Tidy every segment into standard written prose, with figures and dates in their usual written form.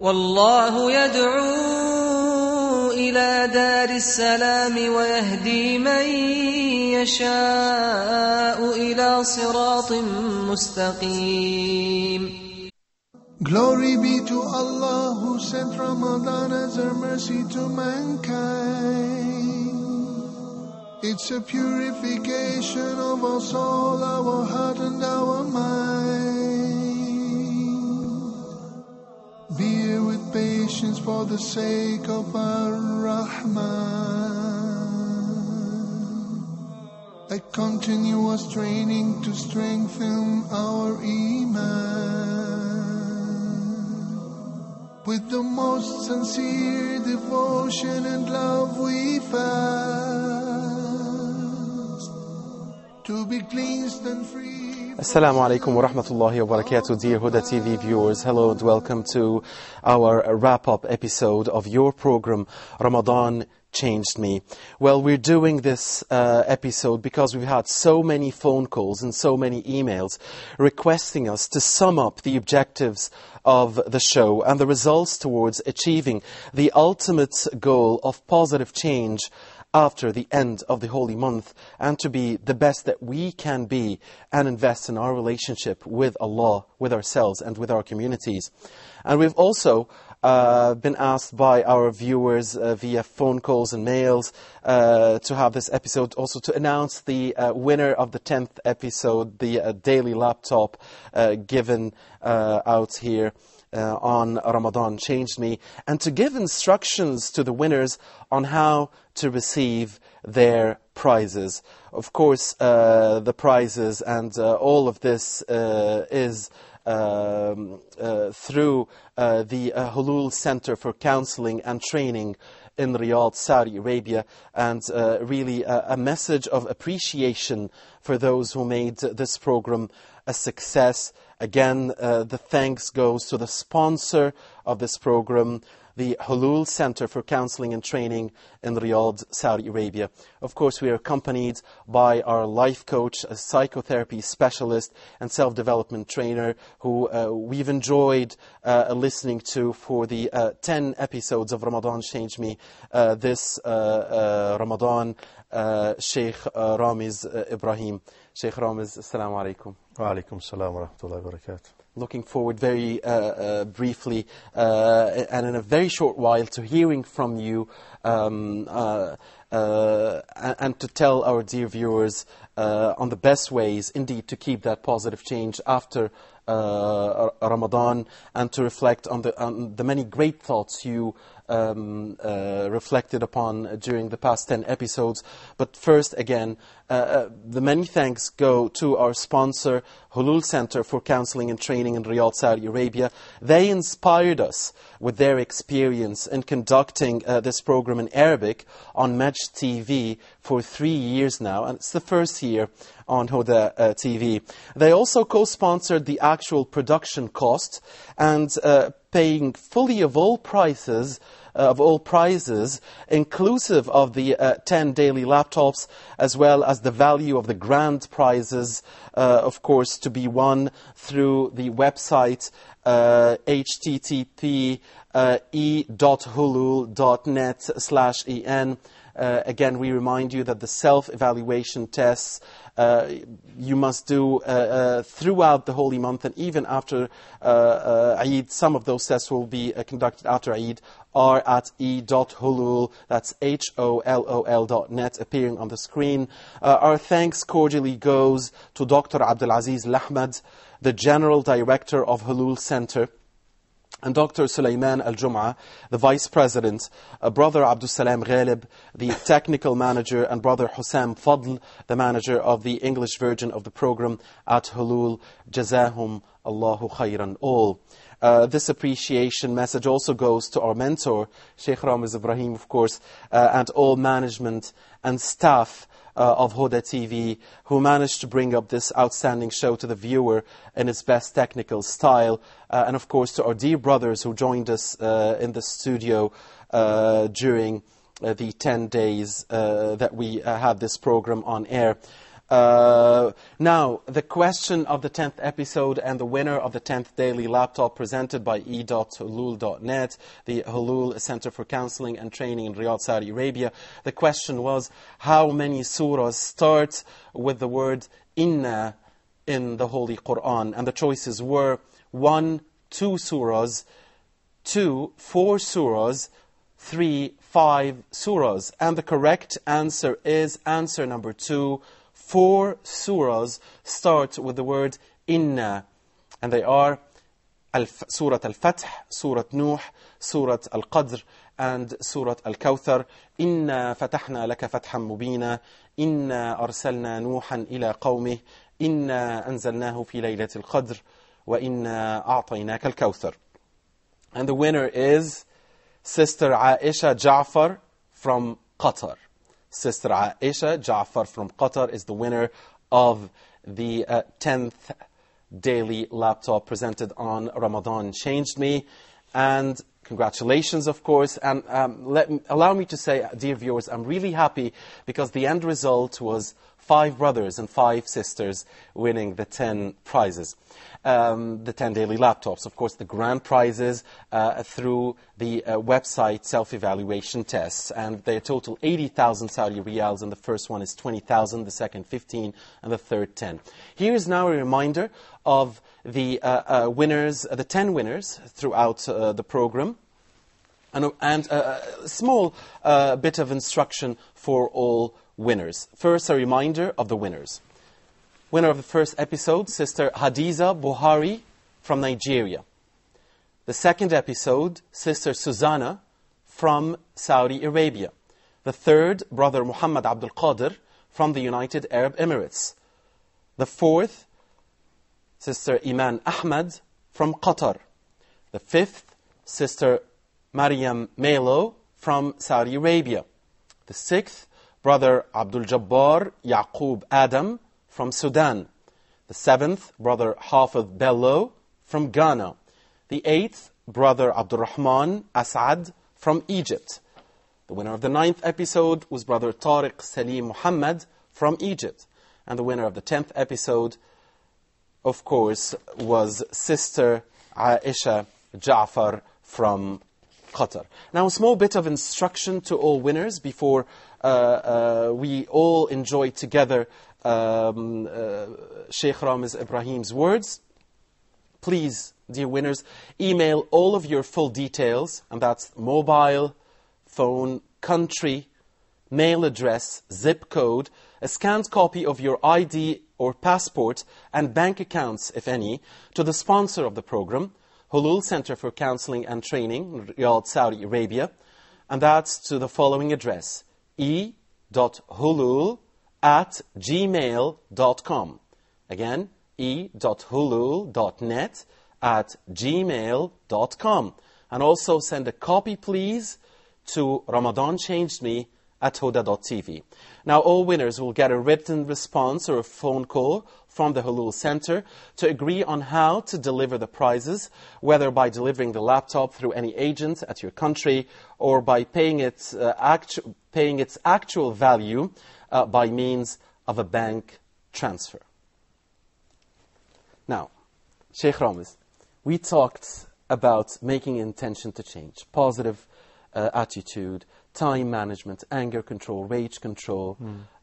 والله يدعو إلى دار السلام ويهدي من يشاء إلى صراط مستقيم. Glory be to Allah who sent Ramadan as a mercy to mankind. It's a purification of our soul, our heart and our mind. Bear with patience for the sake of Ar-Rahman. A continuous training to strengthen our Iman. With the most sincere devotion and love we fast to be cleansed and free. Assalamu alaikum wa rahmatullahi wa barakatuh, dear Huda TV viewers. Hello and welcome to our wrap-up episode of your program, Ramadan Changed Me. Well, we're doing this episode because we've had so many phone calls and so many emails requesting us to sum up the objectives of the show and the results towards achieving the ultimate goal of positive change after the end of the holy month, and to be the best that we can be and invest in our relationship with Allah, with ourselves and with our communities. And we've also been asked by our viewers via phone calls and mails to have this episode, also to announce the winner of the 10th episode, the daily laptop given out here on Ramadan Changed Me, and to give instructions to the winners on how to receive their prizes. Of course, the prizes and all of this is through the Hulul Center for Counseling and Training in Riyadh, Saudi Arabia, and really a message of appreciation for those who made this program a success. Again, the thanks goes to the sponsor of this program, the Hulul Center for Counseling and Training in Riyadh, Saudi Arabia. Of course, we are accompanied by our life coach, a psychotherapy specialist and self-development trainer who we've enjoyed listening to for the 10 episodes of Ramadan Changed Me. This Ramadan, Sheikh Ramiz Ibrahim. Sheikh Ramiz, assalamu alaikum. Wa alaikum assalam wa rahmatullahi wa barakatuh. Looking forward very briefly and in a very short while to hearing from you and to tell our dear viewers on the best ways indeed to keep that positive change after Ramadan, and to reflect on the many great thoughts you reflected upon during the past 10 episodes. But first, again, the many thanks go to our sponsor, Hulul Center for Counseling and Training in Riyadh, Saudi Arabia. They inspired us with their experience in conducting this program in Arabic on Match TV for 3 years now, and it's the first year on Huda TV. They also co-sponsored the actual production cost and paying fully of all prices, inclusive of the 10 daily laptops, as well as the value of the grand prizes, of course, to be won through the website http:/e.hulul.net/en. Again, we remind you that the self-evaluation tests you must do throughout the holy month, and even after Eid. Some of those tests will be conducted after Eid, are at e.hulul, that's H-O-L-O-L.net, appearing on the screen. Our thanks cordially goes to Dr. Abdulaziz Lahmad, the General Director of Hulul Center, and Dr. Sulaiman Al-Jumah, the Vice President, Brother Abdus Salam Ghalib, the Technical Manager, and Brother Hussam Fadl, the Manager of the English version of the program at Hulul. Jazahum Allahu khayran all. This appreciation message also goes to our mentor, Sheikh Ramiz Ibrahim, of course, and all management and staff of Huda TV, who managed to bring up this outstanding show to the viewer in its best technical style, and of course to our dear brothers who joined us in the studio during the 10 days that we had this program on air. Now, the question of the 10th episode and the winner of the 10th daily laptop presented by e.hulul.net, the Hulul Center for Counseling and Training in Riyadh, Saudi Arabia. The question was, how many surahs start with the word inna in the Holy Quran? And the choices were 1, 2 surahs, 2, 4 surahs, 3, 5 surahs. And the correct answer is answer number 2, 4 surahs start with the word inna, and they are Surah Al-Fath, Surah Nuh, Surah Al-Qadr, and Surah Al-Kawthar. Inna fatahna laka fatham mubina, inna arsalna nuhan ila qawmih, inna anzalnahu fi laylatil qadr, wa inna a'tainaka al-Kawthar. And the winner is Sister Aisha Ja'far from Qatar. Sister Aisha Ja'far from Qatar is the winner of the 10th daily laptop presented on Ramadan Changed Me. And congratulations, of course. And allow me to say, dear viewers, I'm really happy because the end result was 5 brothers and 5 sisters winning the 10 prizes. The 10 daily laptops, of course, the grand prizes through the website self-evaluation tests. And they total 80,000 Saudi riyals, and the first one is 20,000, the second 15, and the third 10. Here is now a reminder of the winners, the 10 winners throughout the program. And a small bit of instruction for all winners. First, a reminder of the winners. Winner of the first episode, Sister Hadiza Buhari from Nigeria. The second episode, Sister Susanna from Saudi Arabia. The third, Brother Muhammad Abdul Qadir from the United Arab Emirates. The fourth, Sister Iman Ahmed from Qatar. The fifth, Sister Maryam Melo from Saudi Arabia. The sixth, Brother Abdul-Jabbar Yaqub Adam from Sudan. The seventh, Brother Hafid Bello from Ghana. The eighth, Brother Abdul-Rahman As'ad from Egypt. The winner of the 9th episode was Brother Tariq Saleem Muhammad from Egypt. And the winner of the 10th episode, of course, was Sister Aisha Ja'far from Qatar. Now, a small bit of instruction to all winners before we all enjoy together Sheikh Ramiz Ibrahim's words. Please, dear winners, email all of your full details, and that's mobile, phone, country, mail address, zip code, a scanned copy of your ID or passport, and bank accounts, if any, to the sponsor of the program, Hulul Center for Counseling and Training, Riyadh, Saudi Arabia, and that's to the following address: e.hulul@gmail.com. Again, e.hulul.net@gmail.com. And also send a copy, please, to Ramadan Changed Me at Huda.tv. Now, all winners will get a written response or a phone call from the Hulul Center to agree on how to deliver the prizes, whether by delivering the laptop through any agent at your country or by paying its actual value by means of a bank transfer. Now, Sheikh Ramiz, we talked about making intention to change, positive attitude, time management, anger control, rage control,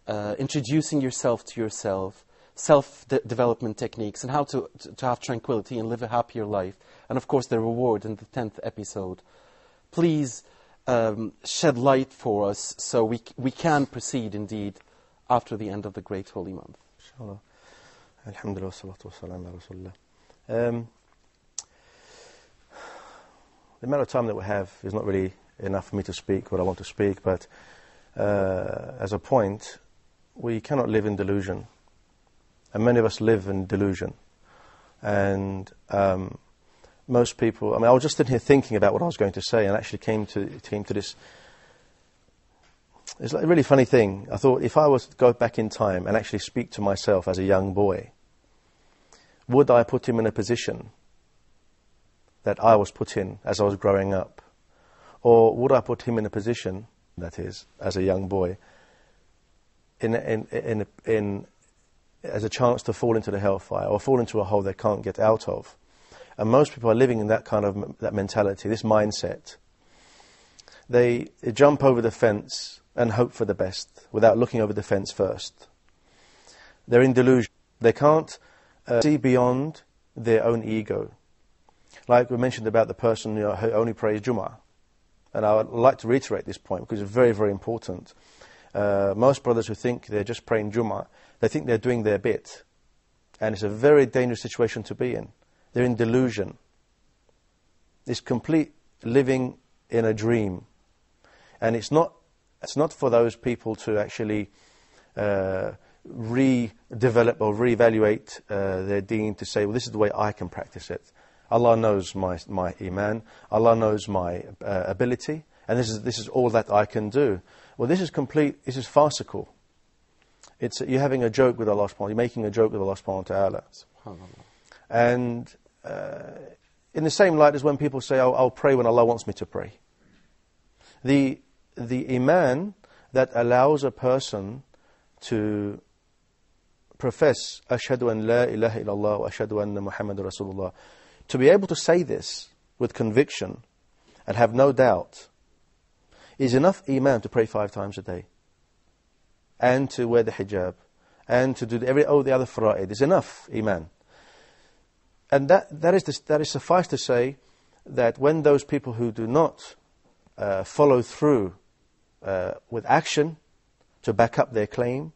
introducing yourself to yourself, self-development techniques, and how to have tranquility and live a happier life. And of course, the reward in the 10th episode. Please shed light for us so we can proceed indeed after the end of the great holy month. Inshallah. Alhamdulillah, wassalatu wassalamu ala rasulullah. The amount of time that we have is not really enough for me to speak what I want to speak, but as a point, we cannot live in delusion, and many of us live in delusion. And most people, I mean, I was just in here thinking about what I was going to say, and actually came to this. It's like a really funny thing. I thought, if I was to go back in time and actually speak to myself as a young boy, would I put him in a position that I was put in as I was growing up? Or would I put him in a position, that is, as a young boy, in as a chance to fall into the hellfire or fall into a hole they can't get out of. And most people are living in that kind of mentality, this mindset. They jump over the fence and hope for the best without looking over the fence first. They're in delusion. They can't see beyond their own ego. Like we mentioned about the person who only prays Jummah. And I would like to reiterate this point because it's very, very important. Most brothers who think they're just praying Jummah, they think they're doing their bit. And it's a very dangerous situation to be in. They're in delusion. It's complete living in a dream. And it's not for those people to actually redevelop or reevaluate their deen to say, well, this is the way I can practice it. Allah knows my iman, Allah knows my ability, and this is all that I can do. Well, this is farcical. You're having a joke with Allah subhanahu wa ta'ala, you're making a joke with Allah subhanahu wa ta'ala. SubhanAllah. And in the same light as when people say, I'll pray when Allah wants me to pray. The iman that allows a person to profess, Ashhadu an la ilaha illallah wa ashhadu anna Muhammadur Rasulullah, to be able to say this with conviction and have no doubt is enough iman to pray 5 times a day and to wear the hijab and to do all the other fara'id. Is enough iman. And that is suffice to say that when those people who do not follow through with action to back up their claim,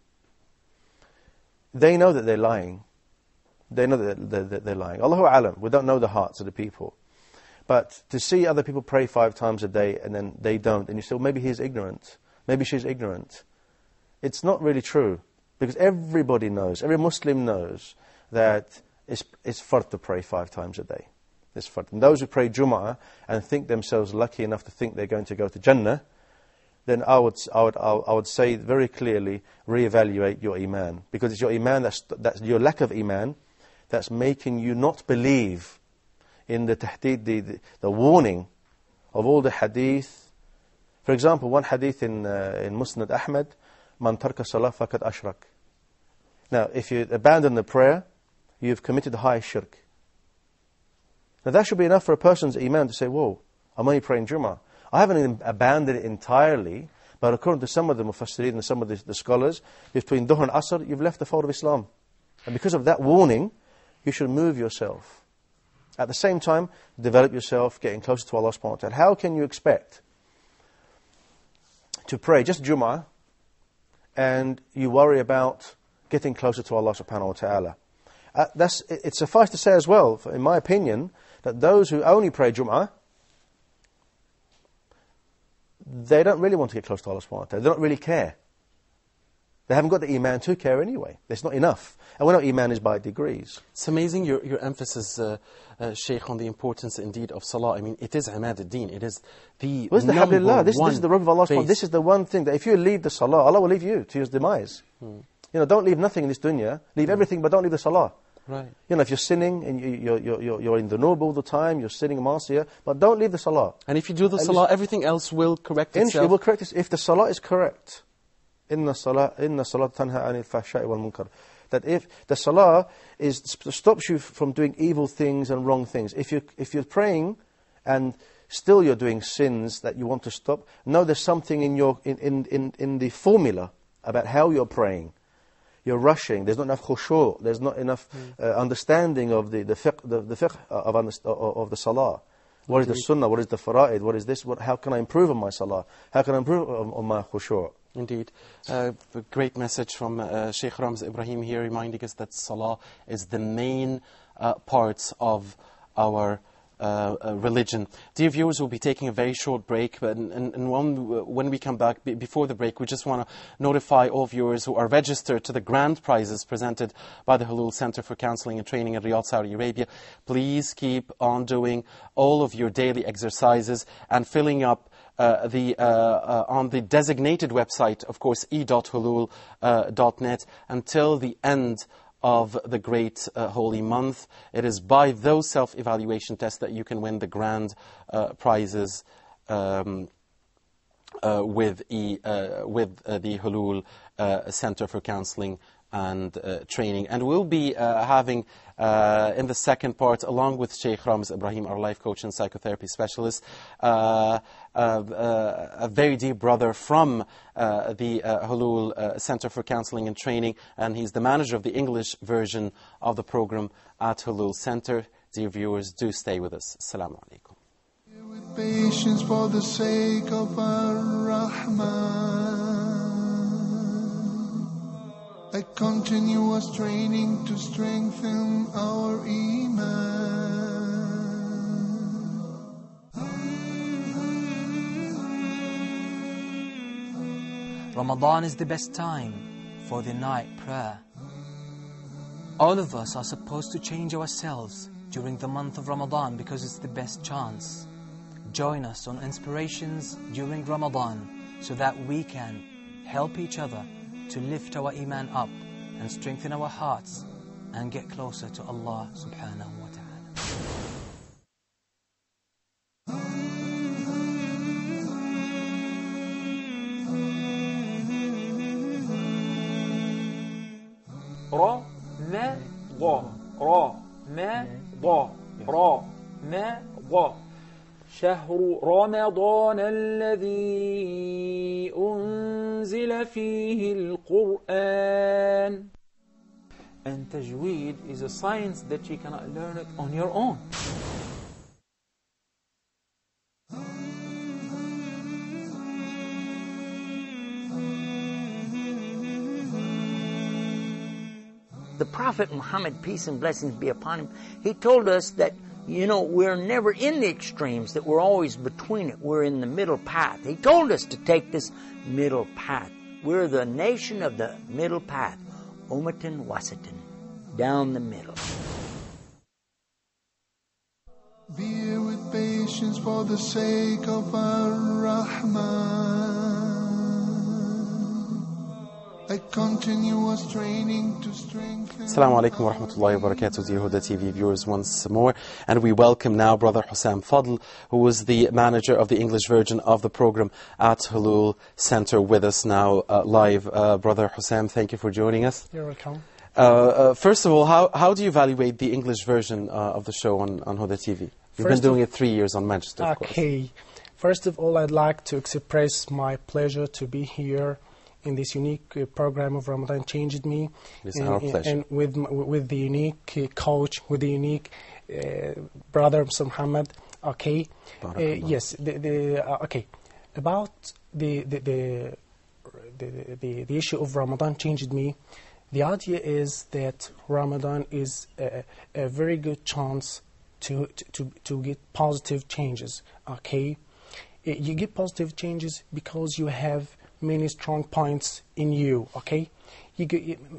they know that they're lying. They know that they're lying. Allahu A'lam, we don't know the hearts of the people. But to see other people pray 5 times a day and then they don't, and you say, well, maybe he's ignorant, maybe she's ignorant. It's not really true, because everybody knows, every Muslim knows that it's fard to pray 5 times a day. It's fard. And those who pray Jummah and think themselves lucky enough to think they're going to go to Jannah, then I would say very clearly, reevaluate your iman, because it's your iman that's your lack of iman that's making you not believe in the tahdeed, the warning of all the hadith. For example, one hadith in Musnad Ahmad, "Man tarka salah faqad ashrak." Now, if you abandon the prayer, you've committed the high shirk. Now that should be enough for a person's iman to say, whoa, I'm only praying Jummah. I haven't abandoned it entirely, but according to some of the Mufassirin and some of the scholars, between Dhuhr and Asr, you've left the fold of Islam. And because of that warning, you should move yourself. At the same time, develop yourself, getting closer to Allah subhanahu wa ta'ala. How can you expect to pray just Jummah and you worry about getting closer to Allah subhanahu wa ta'ala? It's suffice to say as well, in my opinion, that those who only pray Jummah, they don't really want to get close to Allah subhanahu wa ta'ala. They don't really care. They haven't got the iman to care anyway. It's not enough. And we know iman is by degrees. It's amazing your emphasis, Shaykh, on the importance indeed of salah. I mean, it is imad al-deen. It is the number one. This is the robe of Allah subhanahu wa ta'ala. This is the one thing that if you leave the salah, Allah will leave you to your demise. You know, don't leave nothing in this dunya. Leave everything, but don't leave the salah. Right. You know, if you're sinning and you're in the dhunub all the time, you're sinning masiyah, but don't leave the salah. And if you do the salah, everything else will correct itself. It will correct itself if the salah is correct. Inna salah tanha anil fahsha'i wal munkar. That if the salah stops you from doing evil things and wrong things. If you're praying and still you're doing sins that you want to stop, know there's something in the formula about how you're praying. You're rushing. There's not enough khushu'. There's not enough understanding of the fiqh of the salah. What is the sunnah? What is the fara'id? What is this? How can I improve on my salah? How can I improve on my khushu'? Indeed. A great message from Sheikh Ramiz Ibrahim here, reminding us that salah is the main parts of our religion. Dear viewers, we'll be taking a very short break, but when we come back, before the break, we just want to notify all viewers who are registered to the grand prizes presented by the Hulul Center for Counseling and Training in Riyadh, Saudi Arabia. Please keep on doing all of your daily exercises and filling up on the designated website, of course, e.hulul.net, until the end of the great holy month. It is by those self-evaluation tests that you can win the grand prizes with the Hulul Center for Counseling and training. And we'll be having in the second part, along with Sheikh Ramiz Ibrahim, our life coach and psychotherapy specialist, a very dear brother from the Hulul Center for Counseling and Training, and he's the manager of the English version of the program at Hulul Center. Dear viewers, do stay with us. Assalamu alaikum. With patience for the sake of Ar-Rahman, a continuous training to strengthen our Iman. Ramadan is the best time for the night prayer. All of us are supposed to change ourselves during the month of Ramadan because it's the best chance. Join us on Inspirations during Ramadan so that we can help each other to lift our Iman up and strengthen our hearts and get closer to Allah subhanahu wa ta'ala. Ra-ma-da. شهر رمضان الذي أنزل فيه القرآن. And tajweed is a science that you cannot learn it on your own. The Prophet Muhammad, peace and blessings be upon him, he told us that, you know, we're never in the extremes, that we're always between it. We're in the middle path. He told us to take this middle path. We're the nation of the middle path. Ummatan wasatan, down the middle. Bear with patience for the sake of Ar-Rahman, a continuous training to strengthen. Assalamu alaikum wa rahmatullahi wa barakatuh, dear Huda TV viewers, once more. And we welcome now Brother Hussam Fadl, who is the manager of the English version of the program at Hulul Center, with us now live. Brother Hussam, thank you for joining us. You're welcome. First of all, how do you evaluate the English version of the show on Huda TV? You've been doing it 3 years on Match TV, of course. Okay. First of all, I'd like to express my pleasure to be here in this unique program of Ramadan Changed Me. It's our pleasure. And with the unique coach, with the unique brother Muhammad. Okay. Yes. Okay. About the issue of Ramadan Changed Me, the idea is that Ramadan is a very good chance to get positive changes. Okay. You get positive changes because you have many strong points in you. Okay,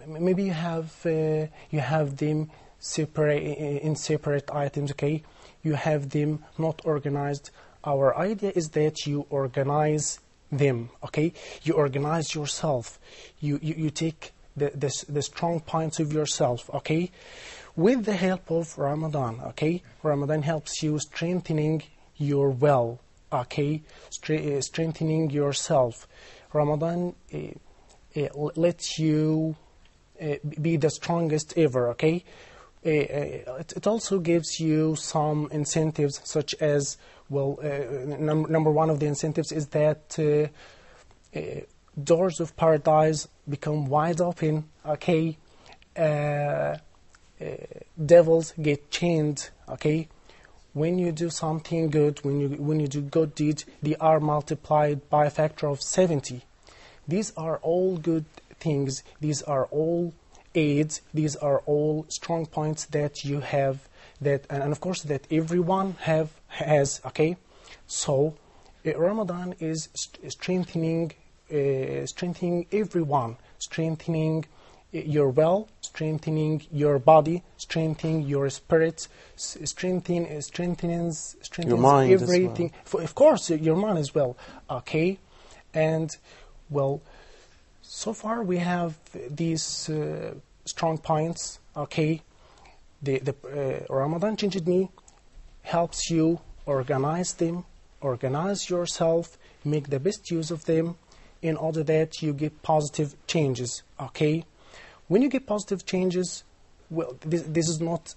maybe you have them separate in separate items. Okay, you have them not organized. Our idea is that you organize them. Okay, you organize yourself. You take the strong points of yourself. Okay, with the help of Ramadan. Okay, Ramadan helps you strengthening your will. Okay, strengthening yourself. Ramadan lets you be the strongest ever, okay? It also gives you some incentives, such as, well, number one of the incentives is that doors of paradise become wide open, okay? Devils get chained, okay? When you do something good, when you do good deeds, they are multiplied by a factor of 70. These are all good things. These are all aids. These are all strong points that you have. And of course that everyone has. Okay, so Ramadan is strengthening everyone, strengthening your will, strengthening your body, strengthening your spirit, strengthening your mind, everything. Well, of course, your mind as well. Okay, and well, so far we have these strong points. Okay, the Ramadan Changed Me helps you organize them, organize yourself, make the best use of them, in order that you get positive changes. Okay. When you get positive changes, well, this is not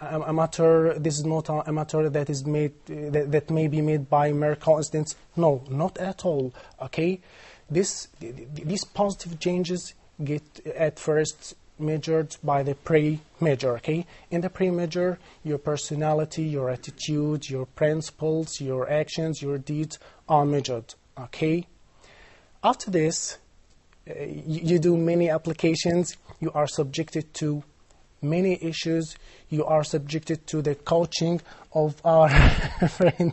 a matter. This is not a matter that is made that may be made by mere coincidence. No, not at all. Okay, these positive changes get at first measured by the pre-measure. Okay, in the pre-measure, your personality, your attitude, your principles, your actions, your deeds are measured. Okay, after this, you do many applications. You are subjected to many issues. You are subjected to the coaching of our friend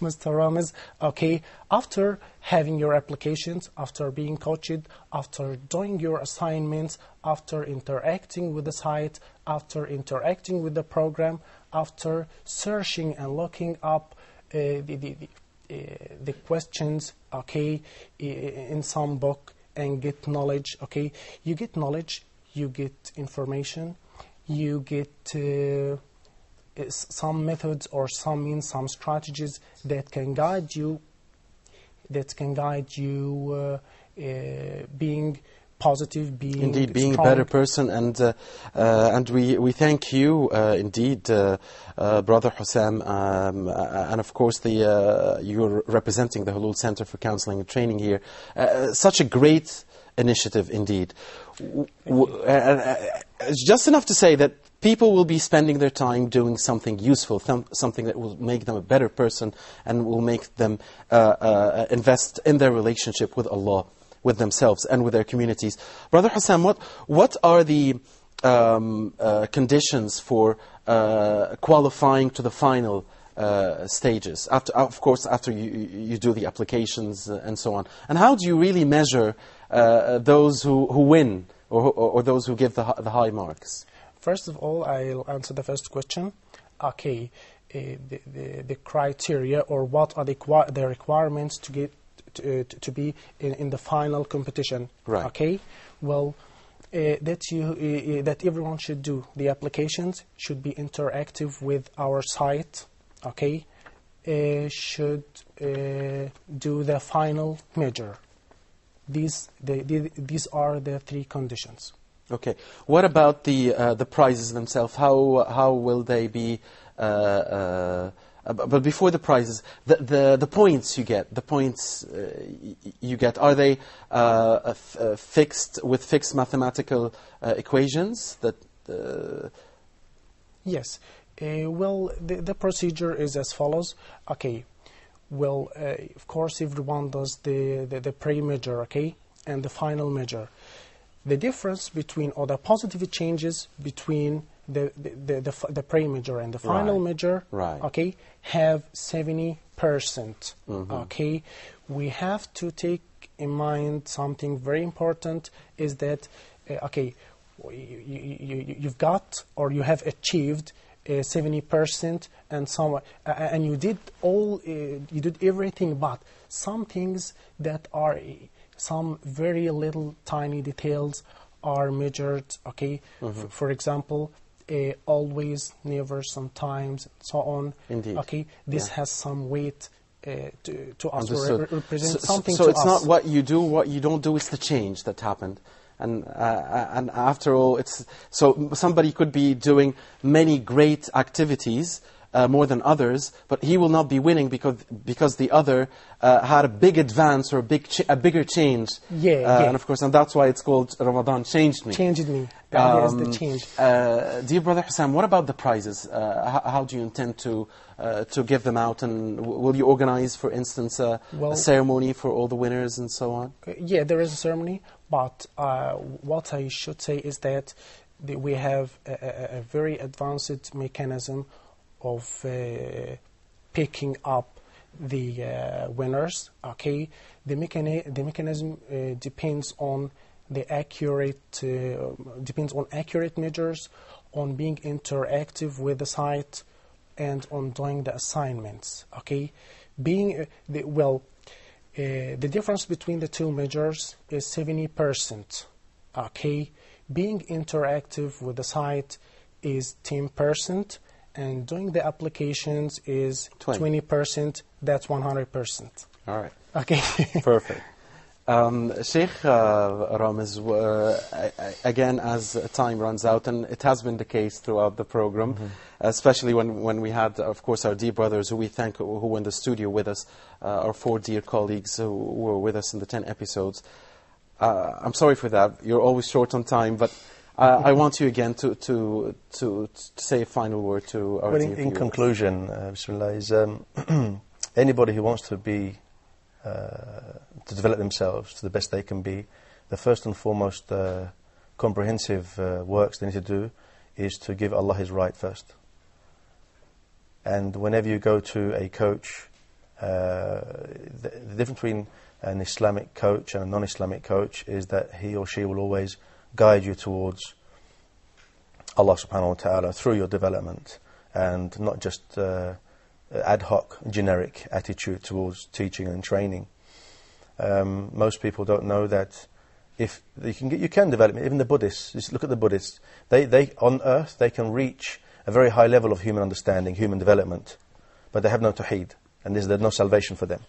Mr. Ramiz. Okay, after having your applications, after being coached, after doing your assignments, after interacting with the site, after interacting with the program, after searching and looking up the questions, okay, in some book and get knowledge. Okay, you get knowledge, you get information, you get some methods or some means, some strategies that can guide you, being positive, being indeed being strong, a better person. And we thank you indeed, Brother Hussam, and of course the you're representing the Hulul Center for Counseling and Training here. Such a great initiative indeed. It's just enough to say that people will be spending their time doing something useful, something that will make them a better person and will make them invest in their relationship with Allah, with themselves and with their communities. Brother Hussam, what are the conditions for qualifying to the final stages? After, of course, after you do the applications and so on. And how do you really measure those who win or those who give the high marks? First of all, I'll answer the first question. Okay, the criteria, or what are the requirements to get to be in the final competition, right? Okay, well, that everyone should do. The applications should be interactive with our site. Okay, should do the final measure. These are the three conditions. Okay, what about the prizes themselves? How will they be? But before the prizes, the points you get, are they fixed with fixed mathematical equations? That yes. Well, the procedure is as follows. Okay, well, of course, everyone does the pre-measure, okay, and the final measure. The difference between, or the positive changes between the pre-measure and the final measure, right, okay, have 70%. Okay, we have to take in mind something very important, is that okay, you've got, or you have achieved 70%, and some and you did all you did everything, but some things that are some very little tiny details are measured. Okay, for example, always, never, sometimes, and so on. Indeed. Okay, this has some weight to us. Represent something. So it's not what you do, what you don't do. It's the change that happened. And after all, it's so somebody could be doing many great activities more than others, but he will not be winning because the other had a big advance or a bigger change. Yeah, and of course, and that's why it's called Ramadan Changed Me. Changed me. That is the change. Dear Brother Hussam, what about the prizes? How do you intend to give them out, and will you organize, for instance, a ceremony for all the winners and so on? Yeah, there is a ceremony. But what I should say is that we have a very advanced mechanism of picking up the winners. Okay, the mechanism depends on accurate measures, on being interactive with the site, and on doing the assignments. Okay, being the difference between the two measures is 70%. Okay, being interactive with the site is 10%, and doing the applications is 20%. That's 100%. All right. Okay. Perfect. Sheikh Ramiz, again, as time runs out, and it has been the case throughout the program, especially when we had, of course, our dear brothers who we thank, who were in the studio with us, our four dear colleagues who were with us in the 10 episodes. I'm sorry for that. You're always short on time, but I want you again to say a final word to our dear viewers. In conclusion, Bismillah, is anybody who wants to be to develop themselves to the best they can be, the first and foremost comprehensive works they need to do is to give Allah His right first. And whenever you go to a coach, the difference between an Islamic coach and a non-Islamic coach is that he or she will always guide you towards Allah subhanahu wa ta'ala through your development, and not just ad hoc, generic attitude towards teaching and training. Most people don't know that if you can develop it. Even the Buddhists, just look at the Buddhists. They on earth they can reach a very high level of human understanding, human development, but they have no tawheed, and there's no salvation for them.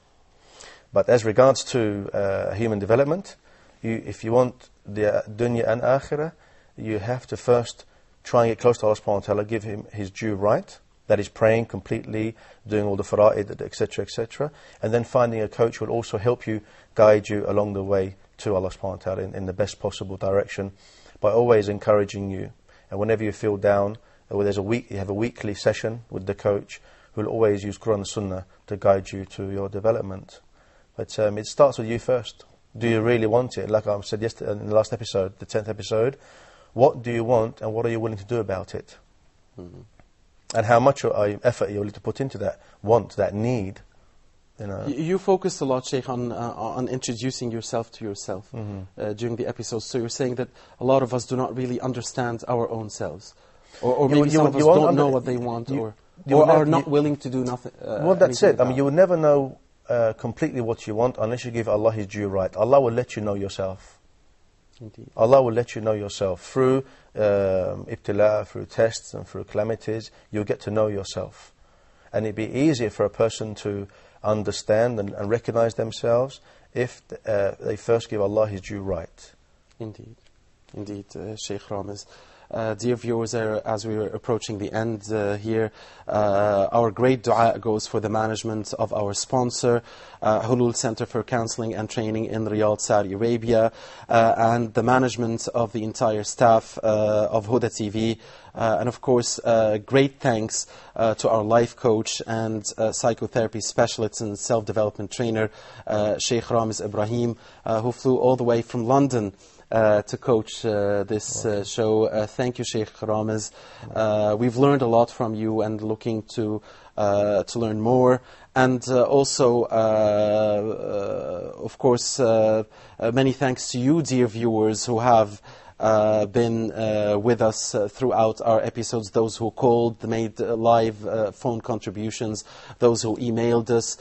But as regards to human development, if you want the dunya and akhirah, you have to first try and get close to Allah subhanahu wa ta'ala, give Him His due right. That is praying completely, doing all the fara'id, etc., etc. And then finding a coach who will also help you, guide you along the way to Allah subhanahu wa ta'ala in the best possible direction, by always encouraging you. And whenever you feel down, or there's you have a weekly session with the coach who will always use Quran and Sunnah to guide you to your development. But it starts with you first. Do you really want it? Like I said yesterday in the last episode, the 10th episode, what do you want and what are you willing to do about it? And how much effort you're willing to put into that want, that need. You know. You focused a lot, Sheikh, on introducing yourself to yourself during the episodes. So you're saying that a lot of us do not really understand our own selves. Or maybe some of us don't know what they want, or are not willing to do nothing. Well, that's it. I mean, you will never know completely what you want unless you give Allah His due right. Allah will let you know yourself. Indeed. Allah will let you know yourself through ibtila, through tests and through calamities. You'll get to know yourself, and it'd be easier for a person to understand and recognize themselves if they first give Allah His due right. Indeed, indeed, Sheikh Ramiz. Dear viewers, as we are approaching the end here, our great dua goes for the management of our sponsor, Hulul Center for Counseling and Training in Riyadh, Saudi Arabia, and the management of the entire staff of Huda TV. And of course, great thanks to our life coach and psychotherapy specialist and self-development trainer, Sheikh Ramiz Ibrahim, who flew all the way from London to coach this show. Thank you, Sheikh Ramiz. We've learned a lot from you, and looking to learn more. And also, of course, many thanks to you, dear viewers, who have been with us throughout our episodes, those who called, made live phone contributions, those who emailed us,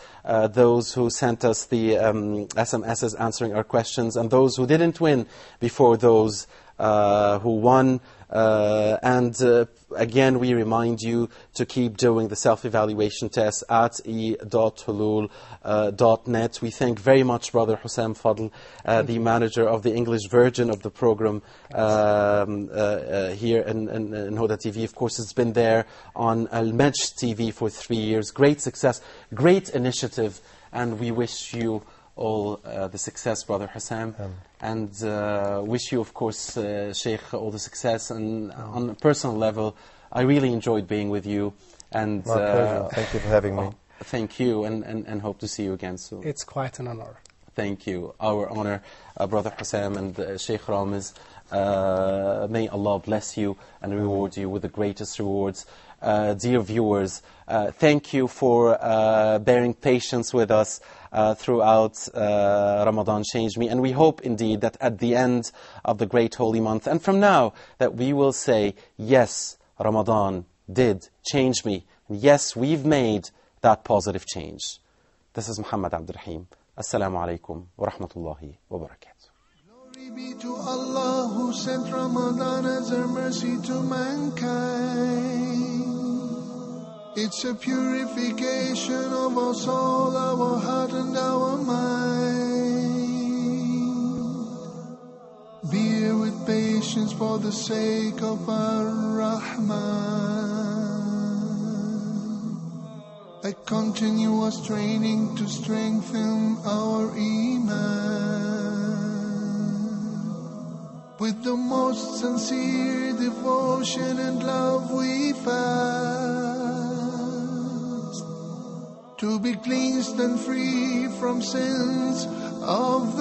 those who sent us the SMSs answering our questions, and those who didn't win before those who won. And again, we remind you to keep doing the self-evaluation test at e.hulul.net. We thank very much Brother Hussam Fadl, the manager of the English version of the program here in Huda TV. Of course, it's been there on Match TV for 3 years. Great success, great initiative, and we wish you all the success, Brother Hussam. And wish you, of course, Sheikh, all the success. And on a personal level, I really enjoyed being with you. And my pleasure. Thank you for having me. Thank you, and hope to see you again soon. It's quite an honor. Thank you. Our honor, Brother Hussam and Sheikh Ramiz. May Allah bless you and reward you with the greatest rewards. Dear viewers, thank you for bearing patience with us throughout Ramadan Changed Me. And we hope indeed that at the end of the great holy month, and from now, that we will say, yes, Ramadan did change me. And yes, we've made that positive change. This is Muhammad Abdul Rahim. Assalamu alaikum wa rahmatullahi wa barakatuh. Glory be to Allah who sent Ramadan as a mercy to mankind. It's a purification of our soul, our heart and our mind. for the sake of Ar-Rahman. A continuous training to strengthen our Iman. With the most sincere devotion and love we fast, to be cleansed and free from sins of